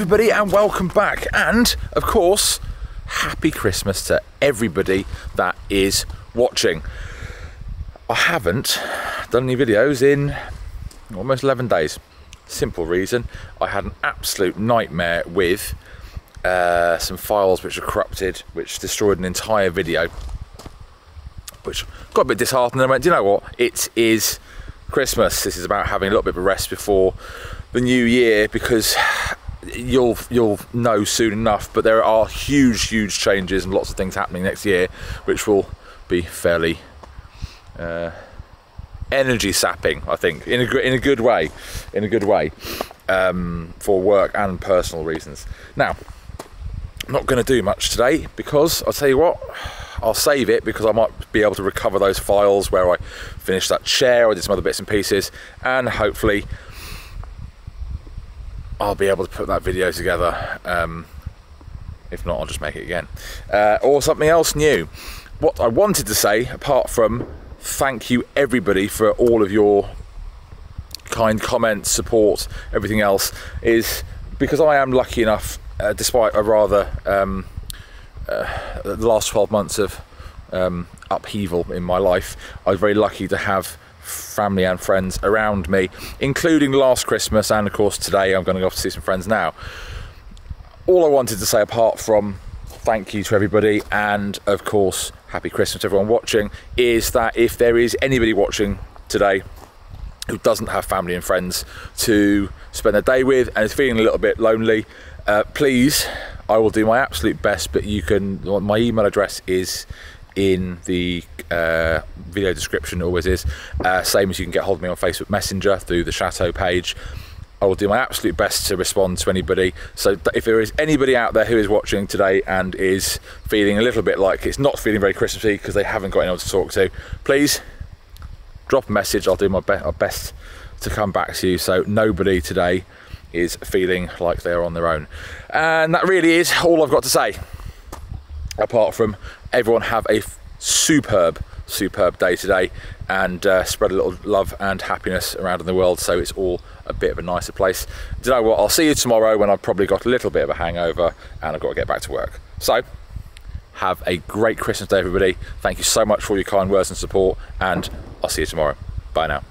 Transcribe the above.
everybody, and welcome back. And of course, happy Christmas to everybody that is watching. I haven't done any videos in almost 11 days. Simple reason, I had an absolute nightmare with some files which were corrupted, which destroyed an entire video, which got a bit disheartened. And I went, do you know what? It is Christmas. This is about having a little bit of a rest before the new year, because you'll know soon enough, but there are huge changes and lots of things happening next year which will be fairly energy sapping, I think, in a good way, for work and personal reasons. Now, I'm not going to do much today, because I'll tell you what, I'll save it, because I might be able to recover those files where I finished that chair, I did some other bits and pieces, and hopefully I'll be able to put that video together. If not, I'll just make it again, or something else new. What I wanted to say, apart from thank you everybody for all of your kind comments, support, everything else, is because I am lucky enough, despite a rather the last 12 months of upheaval in my life, I was very lucky to have family and friends around me, including last Christmas, and of course today I'm going to go off to see some friends now. All I wanted to say, apart from thank you to everybody and of course happy Christmas to everyone watching, is that if there is anybody watching today who doesn't have family and friends to spend their day with and is feeling a little bit lonely, please, I will do my absolute best, but you can, my email address is in the video description, always is, same as you can get hold of me on Facebook Messenger through the Chateau page. I will do my absolute best to respond to anybody. So if there is anybody out there who is watching today and is feeling a little bit like it's not feeling very Christmassy because they haven't got anyone to talk to, please drop a message. I'll do my best to come back to you, so nobody today is feeling like they're on their own. And that really is all I've got to say, apart from everyone have a superb day today, and spread a little love and happiness around in the world so it's all a bit of a nicer place. Do you know what? I'll see you tomorrow when I've probably got a little bit of a hangover and I've got to get back to work. So have a great Christmas day, everybody. Thank you so much for all your kind words and support, and I'll see you tomorrow. Bye now.